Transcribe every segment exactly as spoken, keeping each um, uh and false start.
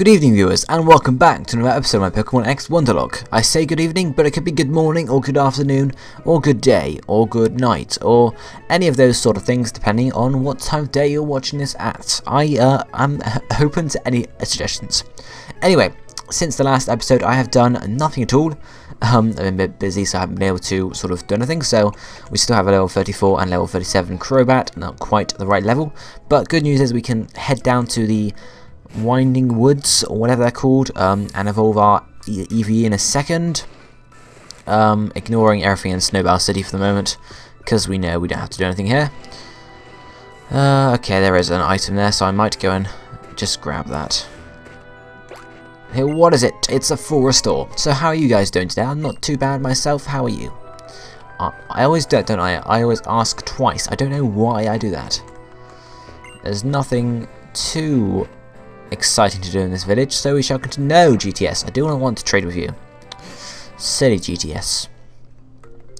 Good evening viewers and welcome back to another episode of my Pokemon X Wonderlocke. I say good evening, but it could be good morning or good afternoon or good day or good night or any of those sort of things depending on what time of day you're watching this at. I uh, am open to any suggestions. Anyway, since the last episode I have done nothing at all. Um, I've been a bit busy, so I haven't been able to sort of do anything, so we still have a level thirty-four and level thirty-seven Crobat, not quite the right level, but good news is we can head down to the Winding Woods, or whatever they're called, um, and evolve our Eevee in a second, um, ignoring everything in Snowball City for the moment, because we know we don't have to do anything here. Uh, okay, there is an item there, so I might go and just grab that. Hey, what is it? It's a full restore. So how are you guys doing today? I'm not too bad myself. How are you? I, I always do, don't I? I always ask twice. I don't know why I do that. There's nothing too exciting to do in this village, so we shall continue. No, G T S. I do want to trade with you. Silly G T S.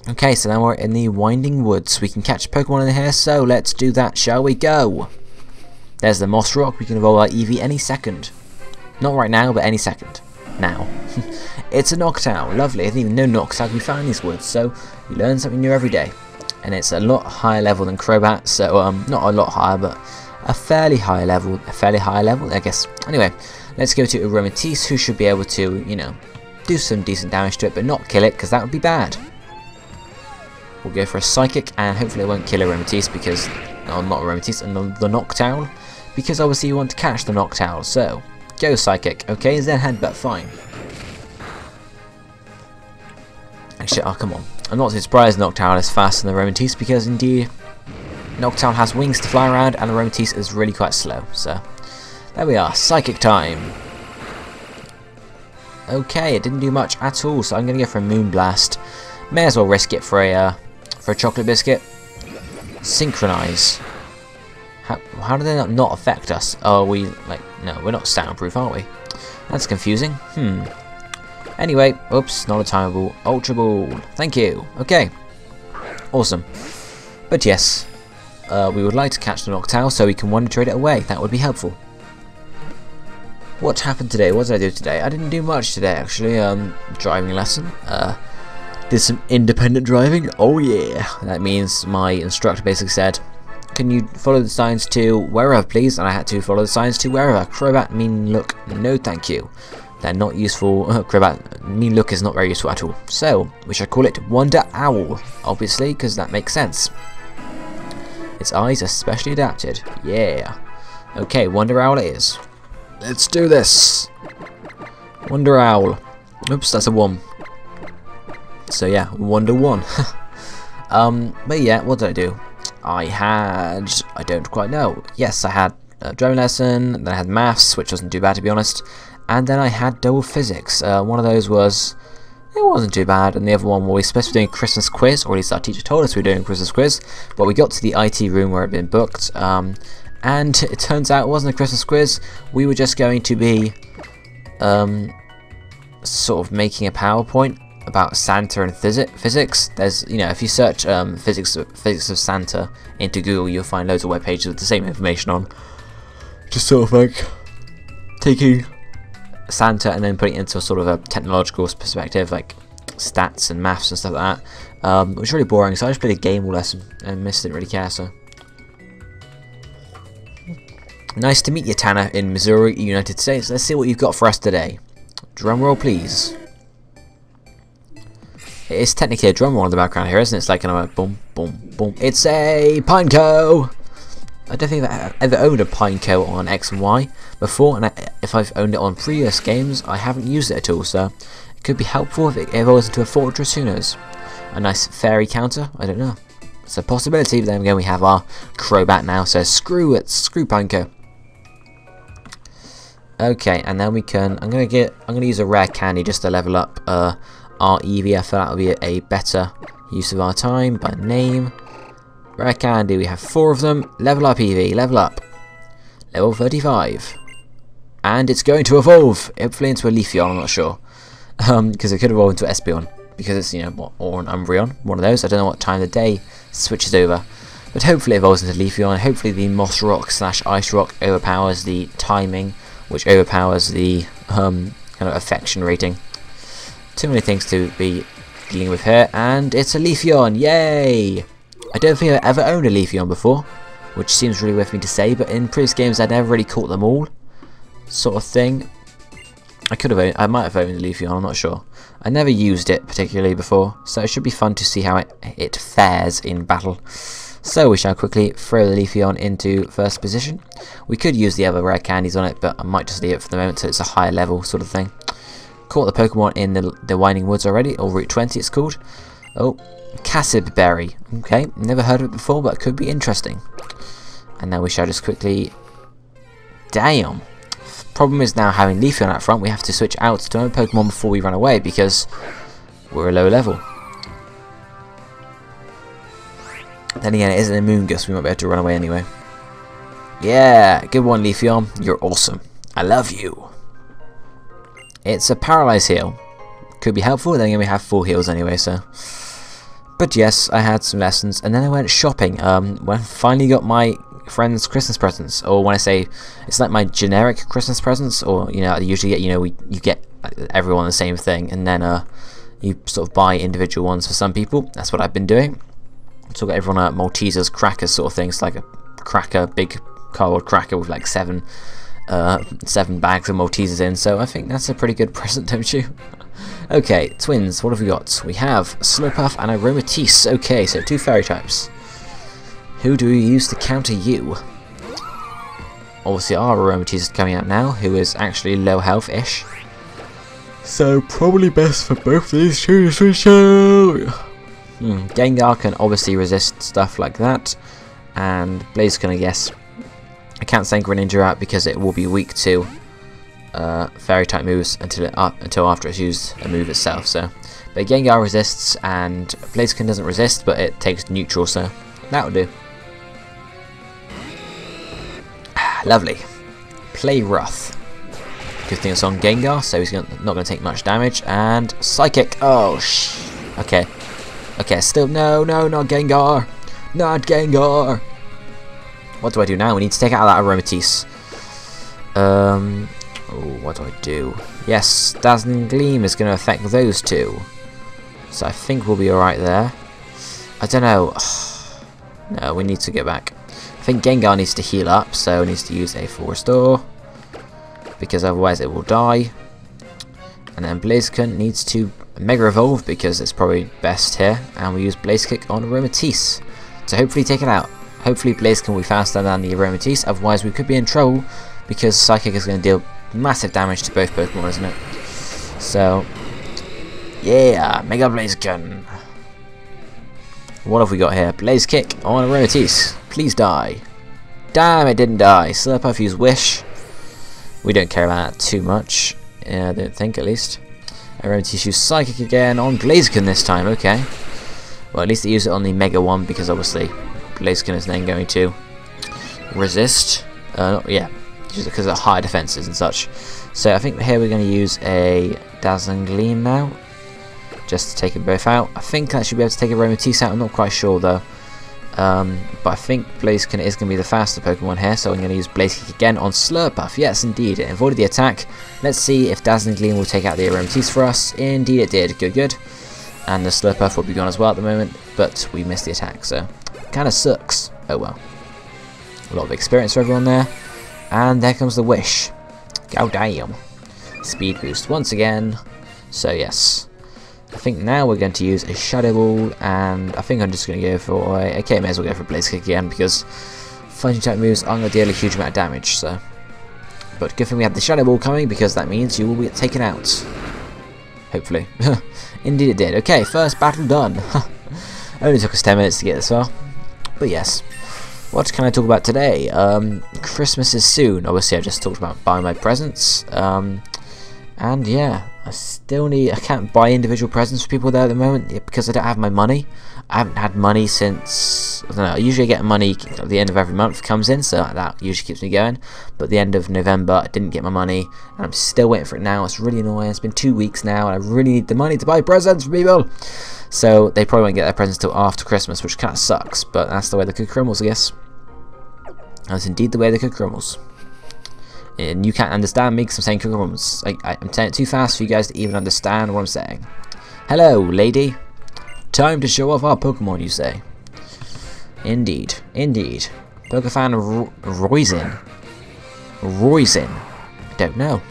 Okay, so now we're in the Winding Woods. We can catch Pokemon in here, so let's do that, shall we? Go! There's the Moss Rock. We can evolve our Eevee any second. Not right now, but any second. Now. It's a Noctowl. Lovely. I didn't even know Noctowl could be found in these woods, so you learn something new every day. And it's a lot higher level than Crobat, so um, not a lot higher, but a fairly high level. A fairly high level, I guess. Anyway, let's go to Aromatisse, who should be able to, you know, do some decent damage to it, but not kill it, because that would be bad. We'll go for a Psychic, and hopefully it won't kill Aromatisse, because... No, not Aromatisse, and the Noctowl, because obviously you want to catch the Noctowl, so... Go Psychic. Okay, is that headbutt? Fine. Actually, oh come on. I'm not too surprised Noctowl is faster than the Aromatisse because indeed Noctowl has wings to fly around and the Aromatisse is really quite slow. So there we are, Psychic time. Okay, it didn't do much at all, so I'm gonna go for a Moonblast. May as well risk it for a uh, for a chocolate biscuit. Synchronize. How, how do they not, not affect us? Are we, like, no, we're not soundproof, are we? That's confusing. Hmm. Anyway, oops, not a time ball. Ultra Ball. Thank you. Okay. Awesome. But yes, uh, we would like to catch the Noctowl so we can one trade it away. That would be helpful. What happened today? What did I do today? I didn't do much today, actually. Um, driving lesson. Uh, did some independent driving. Oh, yeah. That means my instructor basically said, can you follow the signs to wherever, please? And I had to follow the signs to wherever. Crobat, mean look, no thank you. They're not useful. Uh, Crobat, mean look is not very useful at all. So, we shall call it Wonder Owl, obviously, because that makes sense. Its eyes are specially adapted. Yeah. Okay, Wonder Owl it is. Let's do this. Wonder Owl. Oops, that's a one. So yeah, Wonder One. um, but yeah, what did I do? I had, I don't quite know, yes I had a drone lesson, then I had maths, which wasn't too bad to be honest, and then I had double physics. Uh, one of those was, it wasn't too bad, and the other one, well, we were supposed to be doing a Christmas quiz, or at least our teacher told us we were doing a Christmas quiz, but we got to the I T room where it had been booked, um, and it turns out it wasn't a Christmas quiz. We were just going to be um, sort of making a PowerPoint about Santa and physics. There's, you know, if you search um, physics physics of Santa into Google, you'll find loads of web pages with the same information on. Just sort of like taking Santa and then putting it into a sort of a technological perspective, like stats and maths and stuff like that. Um, it was really boring, so I just played a game all lesson and missed it. Really care so. Nice to meet you, Tanner, in Missouri, United States. Let's see what you've got for us today. Drum roll, please. It's technically a drum roll in the background here, isn't it? It's like kind of a boom, boom, boom. It's a Pineco! I don't think I've ever owned a Pineco on X and Y before, and I, if I've owned it on previous games, I haven't used it at all, so it could be helpful if it evolves into a fortress, who knows? A nice fairy counter? I don't know. It's a possibility, but then again we have our Crobat now, so screw it, screw Pineco. Okay, and then we can, I'm gonna get, I'm gonna use a Rare Candy just to level up, uh, our Eevee. I feel that would be a better use of our time by name. Rare Candy, we have four of them. Level up Eevee, level up. Level thirty-five. And it's going to evolve, hopefully into a Leafeon, I'm not sure. Um, because it could evolve into an Espeon. Because it's, you know, what, or an Umbreon, one of those. I don't know what time of the day switches over. But hopefully it evolves into Leafeon. Hopefully the Moss Rock slash Ice Rock overpowers the timing which overpowers the um, kind of affection rating. Too many things to be dealing with here, and it's a Leafeon, yay! I don't think I've ever owned a Leafeon before, which seems really weird for me to say, but in previous games I'd never really caught them all, sort of thing. I could have owned, I might have owned a Leafeon, I'm not sure. I never used it particularly before, so it should be fun to see how it, it fares in battle. So we shall quickly throw the Leafeon into first position. We could use the other rare candies on it, but I might just leave it for the moment so it's a higher level sort of thing. Caught the Pokemon in the, the Winding Woods already, or Route twenty it's called. Oh, Cassib Berry. Okay, never heard of it before, but it could be interesting. And now we shall just quickly... Damn! Problem is now having Leafeon out front, we have to switch out to another Pokemon before we run away, because we're a low level. Then again, it is an Amoonguss, we might be able to run away anyway. Yeah, good one Leafeon, you're awesome. I love you. It's a Paralyze heal. Could be helpful, then again we have full heals anyway, so. But yes, I had some lessons, and then I went shopping, um, when I finally got my friend's Christmas presents, or when I say, it's like my generic Christmas presents, or, you know, I usually get, you know, we, you get everyone the same thing, and then, uh, you sort of buy individual ones for some people. That's what I've been doing. So I got everyone uh, Maltesers, crackers sort of things, so like a cracker, big cardboard cracker with like seven uh, seven bags of Maltesers in, so I think that's a pretty good present, don't you? Okay, twins, what have we got? We have Slowpuff and Aromatisse. Okay, so two fairy types. Who do we use to counter you? Obviously our Aromatisse is coming out now, who is actually low health-ish. So probably best for both these two to show. Hmm, Gengar can obviously resist stuff like that, and Blaziken I guess. I can't send Greninja out because it will be weak to uh, fairy type moves until it, uh, until after it's used a move itself. So, but Gengar resists and Blaziken doesn't resist, but it takes neutral, so that'll do. Ah, lovely. Play rough. Good thing it's on Gengar, so he's gonna, not going to take much damage. And Psychic. Oh sh. Okay. Okay, still, no, no, not Gengar. Not Gengar. What do I do now? We need to take out that Aromatisse. Um, oh, what do I do? Yes, Dazzling Gleam is going to affect those two. So I think we'll be alright there. I don't know. No, we need to get back. I think Gengar needs to heal up, so it needs to use a full restore. Because otherwise it will die. And then Blaziken needs to Mega Evolve because it's probably best here, and we use Blaziken on Aromatisse to hopefully take it out. Hopefully Blaziken will be faster than the Aromatisse, otherwise we could be in trouble because Psychic is going to deal massive damage to both Pokemon, isn't it? So, yeah, Mega Blaziken. What have we got here? Blaze Kick on Aromatisse. Please die. Damn, it didn't die. Slurpuff used Wish. We don't care about that too much. Yeah, I don't think, at least. Aromatisse used Psychic again on Blaziken this time, okay. Well, at least they use it on the Mega one because obviously Blaziken is then going to resist. Uh, yeah, just because of higher defenses and such. So I think here we're going to use a Dazzling Gleam now, just to take them both out. I think I should be able to take Aromatisse out, I'm not quite sure though. Um, but I think Blaziken is going to be the faster Pokemon here, so I'm going to use Blaziken again on Slurpuff. Yes, indeed, it avoided the attack. Let's see if Dazzling Gleam will take out the Aromatisse for us. Indeed it did, good, good. And the Slurpuff will be gone as well at the moment, but we missed the attack, so kind of sucks. Oh well. A lot of experience for everyone there. And there comes the Wish. Go damn. Speed boost once again. So yes. I think now we're going to use a Shadow Ball, and I think I'm just going to go for a... Okay, I may as well go for a Blaziken again, because fighting type moves aren't going to deal a huge amount of damage, so... But good thing we have the Shadow Ball coming, because that means you will be taken out. Hopefully. Indeed it did. Okay, first battle done. Only took us ten minutes to get this far. But yes. What can I talk about today? Um, Christmas is soon. Obviously, I just talked about buying my presents. Um, and yeah... I still need, I can't buy individual presents for people there at the moment because I don't have my money. I haven't had money since, I don't know, I usually get money at the end of every month comes in, so that usually keeps me going. But at the end of November, I didn't get my money, and I'm still waiting for it now. It's really annoying, it's been two weeks now, and I really need the money to buy presents for people. So they probably won't get their presents till after Christmas, which kind of sucks, but that's the way the cookie crumbles, I guess. That's indeed the way the cookie crumbles. and you can't understand me because I'm saying Cookie-Worms. I, I, I'm saying it too fast for you guys to even understand what I'm saying. Hello, lady. Time to show off our Pokemon, you say? Indeed, indeed. Pokefan Ro Roisin. Roisin. I don't know.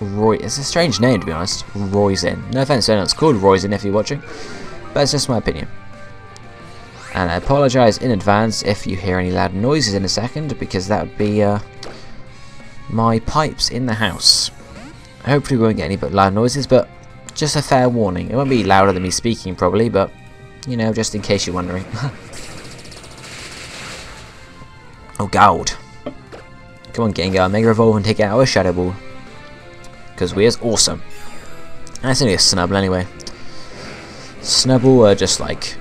Roy. It's a strange name, to be honest. Roisin. No offense, I know it's called Roisin if you're watching, but it's just my opinion. And I apologize in advance if you hear any loud noises in a second, because that would be uh, my pipes in the house. Hopefully we won't get any but loud noises, but just a fair warning. It won't be louder than me speaking, probably, but, you know, just in case you're wondering. Oh, God. Come on, Gengar. Mega Evolve and take out our Shadow Ball. Because we is awesome. And it's only a Snubbull, anyway. Snubbull are just like...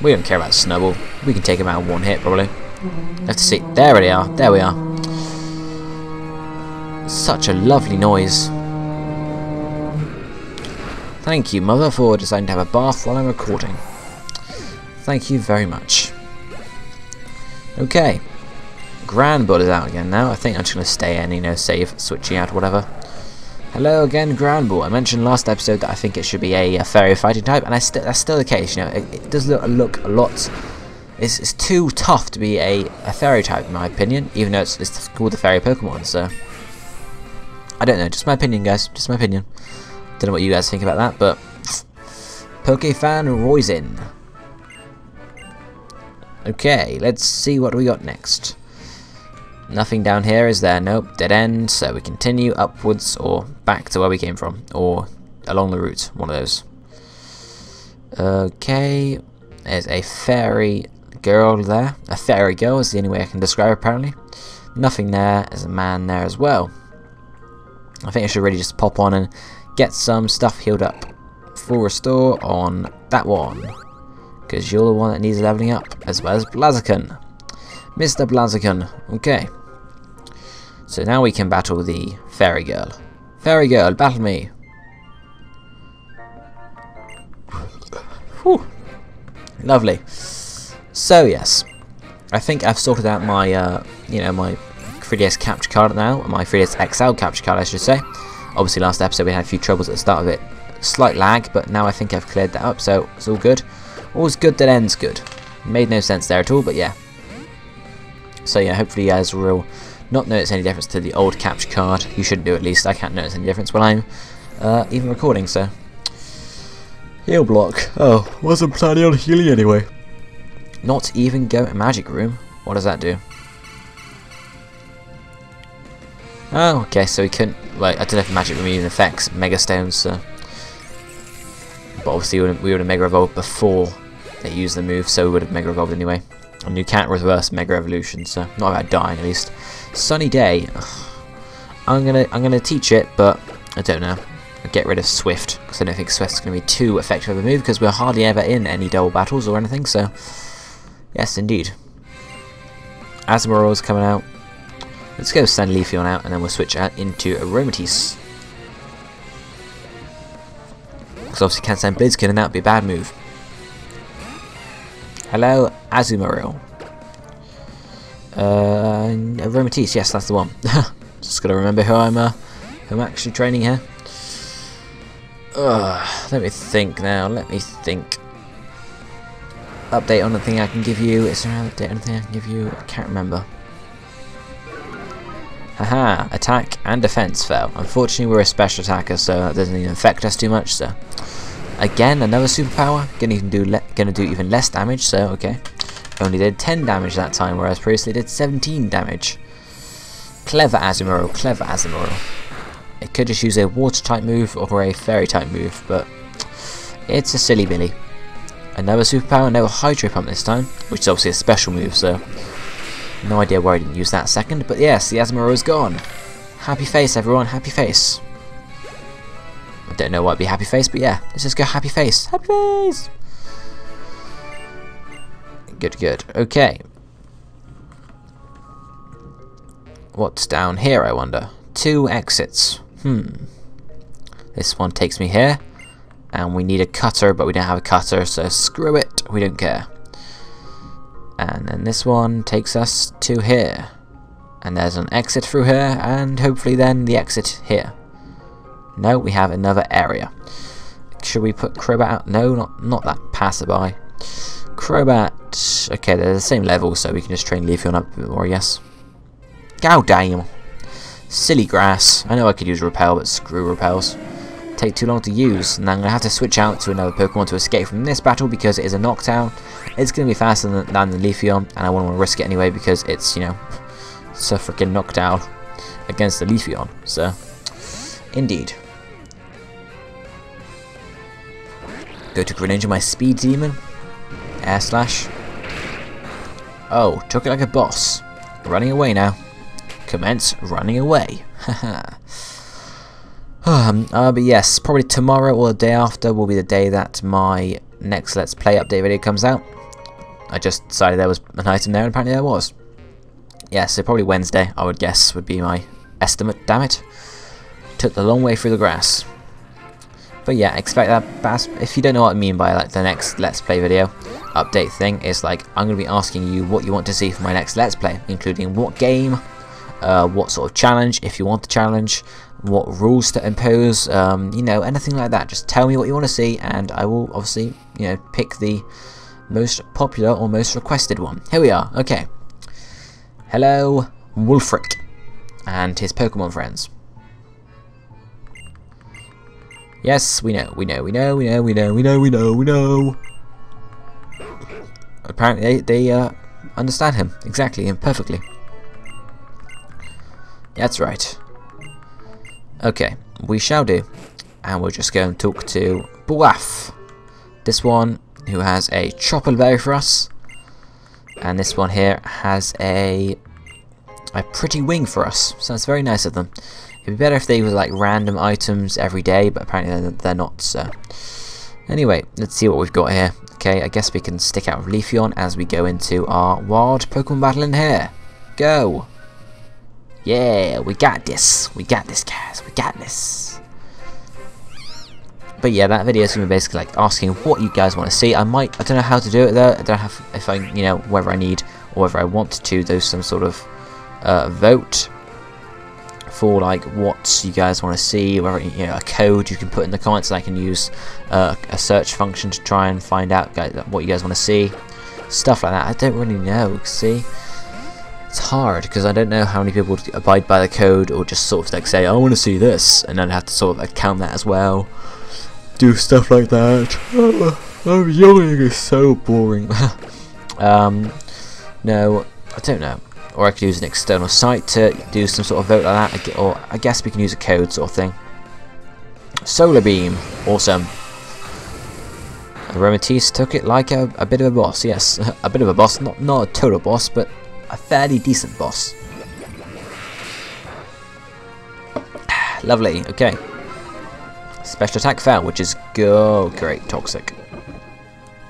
We don't care about Snubbull. We can take him out in one hit, probably. I have to see. There they are. There we are. Such a lovely noise. Thank you, Mother, for deciding to have a bath while I'm recording. Thank you very much. Okay. Granbull is out again now. I think I'm just going to stay in, you know, save, switching out, whatever. Hello again, Granbull. I mentioned last episode that I think it should be a, a fairy fighting type, and I st that's still the case. You know, it, it does look, look a lot. It's, it's too tough to be a, a fairy type, in my opinion, even though it's, it's called the fairy Pokemon. So I don't know. Just my opinion, guys. Just my opinion. Don't know what you guys think about that, but Pokefan Roisin. Okay, let's see what we got next. Nothing down here, is there? Nope, dead end, so we continue upwards or back to where we came from, or along the route, one of those. Okay, there's a fairy girl there. A fairy girl is the only way I can describe her, apparently. Nothing there, there's a man there as well. I think I should really just pop on and get some stuff healed up. Full restore on that one, because you're the one that needs leveling up, as well as Blaziken. Mister Blaziken, okay. So now we can battle the fairy girl. Fairy girl, battle me. Whew. Lovely. So yes, I think I've sorted out my, uh, you know, my three D S capture card now, my three D S X L capture card, I should say. Obviously, last episode we had a few troubles at the start of it, slight lag, but now I think I've cleared that up, so it's all good. All's good that ends good. Made no sense there at all, but yeah. So yeah, hopefully you guys will not notice any difference to the old capture card. You should do, at least. I can't notice any difference when I'm uh, even recording, so... Heal block. Oh, wasn't planning on healing anyway. Not even go to magic room. What does that do? Oh, okay, so we couldn't... Like, I don't know if magic room even affects Mega Stones, so... But obviously we would have Mega Evolved before they used the move, so we would have Mega Evolved anyway. And you can't reverse Mega Evolution, so not about dying at least. Sunny Day. Ugh. I'm gonna I'm gonna teach it, but I don't know. I'll get rid of Swift, because I don't think Swift's gonna be too effective of a move, because we're hardly ever in any double battles or anything. So yes, indeed. Azumarill is coming out. Let's go send Leafeon out, and then we'll switch out into Aromatisse. Because obviously can't send Blaziken, and that would be a bad move. Hello, Azumarill. Uh, Aromatisse, yes, that's the one. Just gotta remember who I'm, uh, who I'm actually training here. Ugh, let me think now. Let me think. Update on the thing I can give you. Is there an update on the thing I can give you? I can't remember. Haha! Attack and defense fell. Unfortunately, we're a special attacker, so that doesn't even affect us too much. So. Again, another superpower. Gonna even do le gonna do even less damage. So okay, only did ten damage that time, whereas previously did seventeen damage. Clever Azumarill, clever Azumarill. It could just use a water type move or a fairy type move, but it's a silly billy. Another superpower, no hydro pump this time, which is obviously a special move. So no idea why I didn't use that second. But yes, the Azumarill is gone. Happy face, everyone. Happy face. I don't know why it'd be happy face, but yeah, let's just go happy face. Happy face! Good, good. Okay. What's down here, I wonder? Two exits. Hmm. This one takes me here. And we need a cutter, but we don't have a cutter, so screw it. We don't care. And then this one takes us to here. And there's an exit through here, and hopefully then the exit here. No, we have another area. Should we put Crobat out? No, not, not that passerby. Crobat. Okay, they're the same level, so we can just train Leafeon up a bit more, I guess. God damn. Silly grass. I know I could use repel, but screw repels. Take too long to use, and I'm going to have to switch out to another Pokemon to escape from this battle because it is a Noctowl. It's going to be faster than, than the Leafeon, and I wouldn't want to risk it anyway because it's, you know, it's a freaking Noctowl against the Leafeon, so indeed. Go to Greninja, my speed demon. Air slash. Oh, took it like a boss. Running away now. Commence running away. Haha. Um, uh, but yes, probably tomorrow or the day after will be the day that my next Let's Play update video comes out. I just decided there was an item there and apparently there was. Yeah, so probably Wednesday, I would guess, would be my estimate. Damn it. Took the long way through the grass. But yeah, expect that. If you don't know what I mean by like the next Let's Play video update thing, it's like I'm going to be asking you what you want to see for my next Let's Play, including what game, uh, what sort of challenge, if you want the challenge, what rules to impose, um, you know, anything like that. Just tell me what you want to see, and I will obviously, you know, pick the most popular or most requested one. Here we are. Okay. Hello, Wulfric, and his Pokemon friends. Yes, we know, we know, we know, we know, we know, we know, we know, we know. Apparently, they, they uh, understand him exactly and perfectly. That's right. Okay, we shall do. And we'll just go and talk to Boaf. This one, who has a Chopper Berry for us. And this one here has a a pretty wing for us. So that's very nice of them. It'd be better if they were like random items every day, but apparently they're not, so. Anyway, let's see what we've got here. Okay, I guess we can stick out with Leafeon as we go into our wild Pokemon battle in here. Go! Yeah, we got this. We got this, guys. We got this. But yeah, that video is going to be basically like asking what you guys want to see. I might, I don't know how to do it though. I don't have, if I, you know, whether I need or whether I want to do some sort of uh, vote for like what you guys want to see, whether, you know, a code you can put in the comments and I can use uh, a search function to try and find out guys, what you guys want to see. Stuff like that. I don't really know, see? It's hard because I don't know how many people would abide by the code or just sort of like say I want to see this and then have to sort of like count that as well, do stuff like that. Oh, yawning is so boring. um, no, I don't know. Or I could use an external site to do some sort of vote like that, or I guess we can use a code sort of thing. Solar beam, awesome. Aromatisse took it like a, a bit of a boss. Yes, a bit of a boss, not not a total boss, but a fairly decent boss. Lovely, okay. Special attack fail, which is go great, toxic.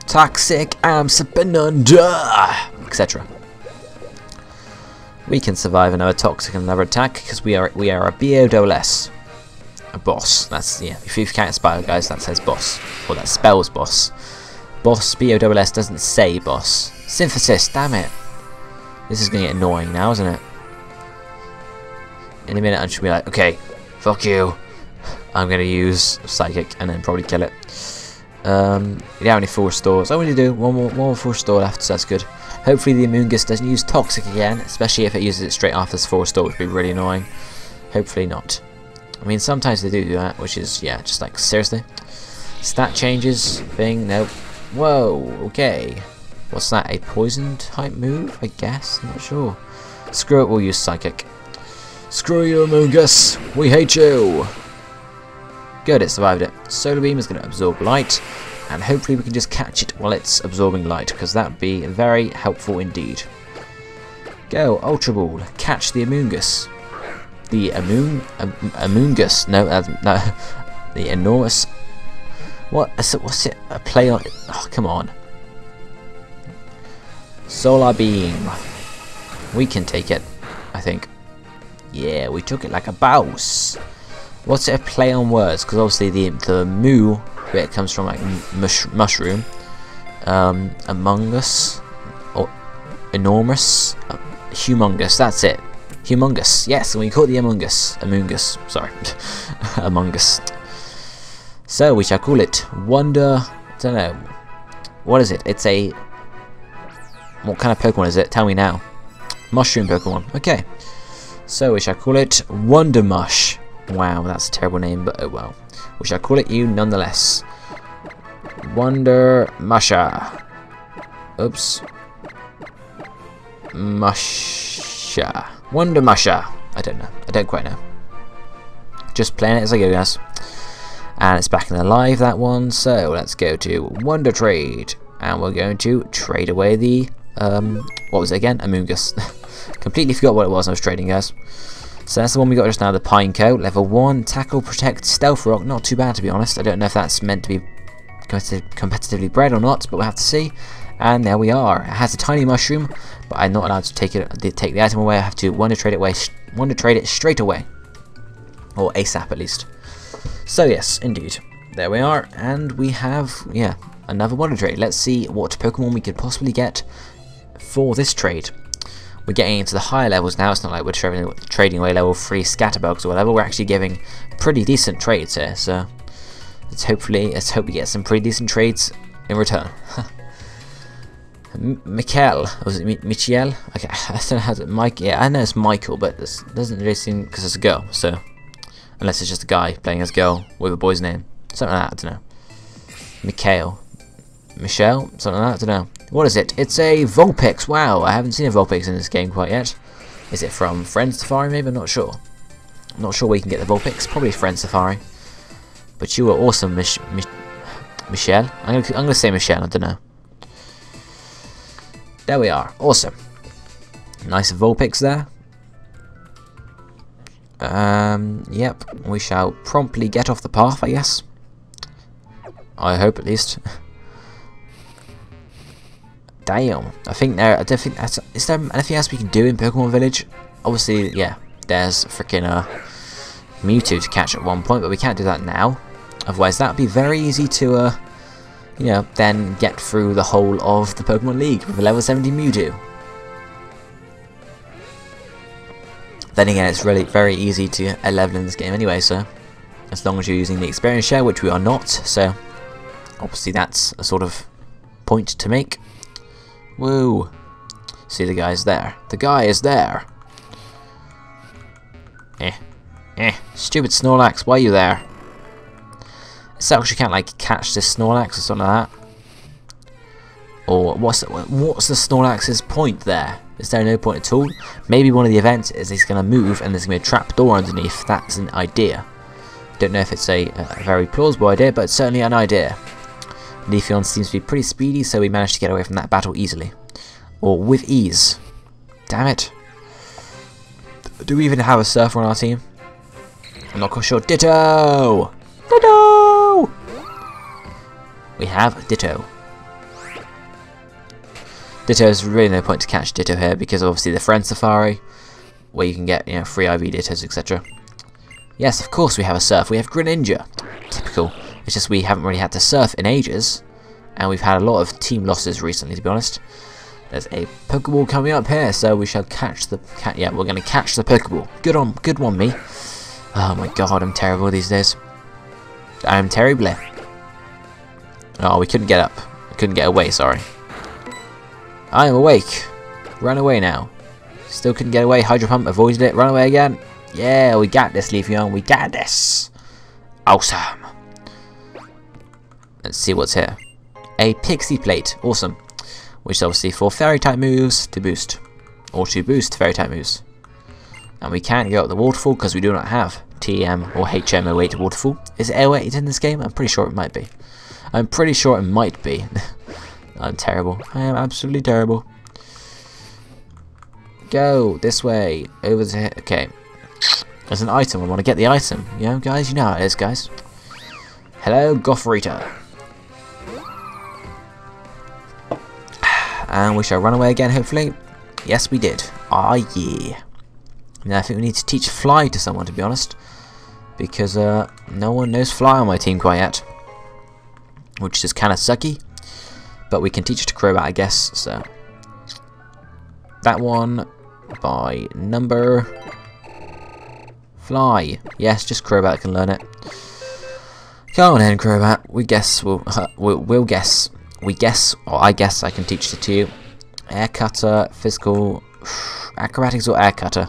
Toxic, I'm sipping under, et cetera. We can survive another toxic and another attack because we are we are a B O S S. A boss. That's yeah. If you can't spell guys, that says boss. Or that spells boss. Boss B O S S doesn't say boss. Synthesis, damn it. This is going to get annoying now, isn't it? In a minute, I should be like, okay, fuck you. I'm going to use Psychic and then probably kill it. Um, we don't have any full stores. I want to do one more, one more full store left, so that's good. Hopefully the Amoonguss doesn't use Toxic again, especially if it uses it straight after this full store, which would be really annoying. Hopefully not. I mean, sometimes they do do that, which is, yeah, just like, seriously? Stat changes, thing, nope. Whoa, okay. What's that, a poison type move? I guess, I'm not sure. Screw it, we'll use Psychic. Screw you, Amoonguss, we hate you! Good, it survived it. Solar Beam is going to absorb light, and hopefully we can just catch it while it's absorbing light, because that would be very helpful indeed. Go, Ultra Ball, catch the Amoonguss. The Amoon... Am, Amoonguss, no, uh, no, the enormous... What, what's it, a play on... Oh, come on. Solar beam. We can take it, I think. Yeah, we took it like a boss. What's it, a play on words? Because obviously the the moo bit comes from like mush, mushroom, um, among us, or enormous, uh, humongous. That's it. Humongous, yes, and we caught the Amoonguss. Amoonguss, sorry. Amoonguss. So we shall call it Wonder. I don't know. What is it? It's a. What kind of Pokemon is it? Tell me now. Mushroom Pokemon. Okay. So we shall call it Wonder Mush. Wow, that's a terrible name, but oh well. We shall call it you nonetheless. Wonder Musha. Oops. Musha. Wonder Musha. I don't know. I don't quite know. Just playing it as I go, guys. And it's back in the live, that one. So let's go to Wonder Trade. And we're going to trade away the. Um, what was it again? Amoonguss. Completely forgot what it was I was trading, guys. So that's the one we got just now, the Pineco. Level one, Tackle, Protect, Stealth Rock. Not too bad, to be honest. I don't know if that's meant to be competitively bred or not, but we'll have to see. And there we are. It has a tiny mushroom, but I'm not allowed to take it. Take the item away. I have to wonder trade it away. Wonder trade it straight away, or ASAP at least. So yes, indeed. There we are, and we have yeah another wonder trade. Let's see what Pokemon we could possibly get for this trade. We're getting into the higher levels now. It's not like we're trading trading away level three scatterbugs or whatever. We're actually giving pretty decent trades here. So let's hopefully let's hope we get some pretty decent trades in return. Michael, or was it M Michiel? Okay, I don't know how to. Mike, yeah, I know it's Michael, but this doesn't really seem because it's a girl. So, unless it's just a guy playing as a girl with a boy's name, something like that. I don't know. Michael, Michelle, something like that. I don't know. What is it? It's a Vulpix. Wow, I haven't seen a Vulpix in this game quite yet. Is it from Friend Safari? Maybe I'm not sure. I'm not sure where you can get the Vulpix. Probably Friend Safari. But you are awesome, Mich Mich Michelle. I'm gonna I'm gonna say Michelle. I don't know. There we are, awesome. Nice Vulpix there. Um, yep, we shall promptly get off the path, I guess. I hope at least. Damn, I think there. I don't think that's. Is there anything else we can do in Pokemon Village? Obviously, yeah. There's freaking uh, Mewtwo to catch at one point, but we can't do that now. Otherwise, that'd be very easy to. Uh, You know, then get through the whole of the Pokemon League with a level seventy Mewtwo. Then again, it's really very easy to get a level in this game anyway, so as long as you're using the experience share, which we are not, so obviously that's a sort of point to make. Woo! See, the guy's there. The guy is there. Eh, eh! Stupid Snorlax, why are you there? So actually can't like catch this Snorlax or something like that. Or what's what's the Snorlax's point there? Is there no point at all? Maybe one of the events is he's going to move and there's going to be a trap door underneath. That's an idea. Don't know if it's a, a very plausible idea, but it's certainly an idea. Leafeon seems to be pretty speedy, so we managed to get away from that battle easily, or with ease. Damn it! Do we even have a Surfer on our team? I'm not quite sure. Ditto. Ditto. We have Ditto. Ditto is really no point to catch Ditto here because obviously the Friend Safari, where you can get you know free I V Dittos, et cetera. Yes, of course we have a Surf. We have Greninja. Typical. It's just we haven't really had to surf in ages, and we've had a lot of team losses recently, to be honest. There's a Pokeball coming up here, so we shall catch the. Ca yeah, we're going to catch the Pokeball. Good on, good one, me. Oh my God, I'm terrible these days. I'm terrible. Oh, we couldn't get up. We couldn't get away, sorry. I am awake. Run away now. Still couldn't get away. Hydro Pump avoided it. Run away again. Yeah, we got this, Leafeon. We got this. Awesome. Let's see what's here. A Pixie Plate. Awesome. Which is obviously for Fairy-type moves to boost. Or to boost Fairy-type moves. And we can't go up the waterfall because we do not have T M or H M zero eight waterfall. Is it zero eight in this game? I'm pretty sure it might be. I'm pretty sure it might be. I'm terrible. I am absolutely terrible. Go this way. Over to here. Okay. There's an item. I want to get the item. You know, guys? You know how it is, guys. Hello, Gotharita. And we shall run away again, hopefully. Yes, we did. Ah, yeah. Now, I think we need to teach Fly to someone, to be honest. Because uh, no one knows Fly on my team quite yet. Which is kind of sucky, but we can teach it to Crobat, I guess. So that one, by number. Fly. Yes, just Crobat can learn it. Go on then, Crobat. We guess we'll, uh, we'll we'll guess. We guess, or I guess I can teach it to you. Air cutter, physical, acrobatics or air cutter.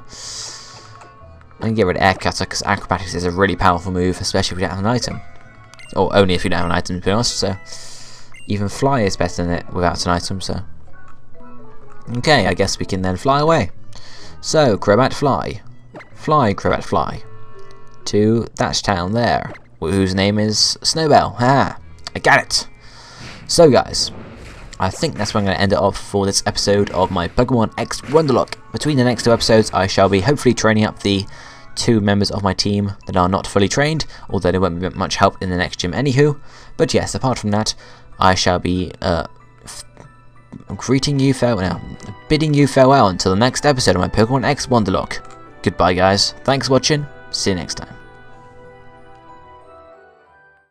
I'm gonna get rid of air cutter because acrobatics is a really powerful move, especially if you don't have an item, or only if you don't have an item, to be honest. So even fly is better than it without an item. So okay, I guess we can then fly away. So Crobat, fly, fly, Crobat, fly to that town there, whose name is Snowball. Ah, I got it. So guys, I think that's where I'm going to end it off for this episode of my Pokemon X Wonderlocke. Between the next two episodes, I shall be hopefully training up the two members of my team that are not fully trained, although they won't be much help in the next gym anywho. But yes, apart from that, I shall be uh, f greeting you farewell, no, bidding you farewell until the next episode of my Pokemon X Wonderlocke. Goodbye guys, thanks for watching, see you next time.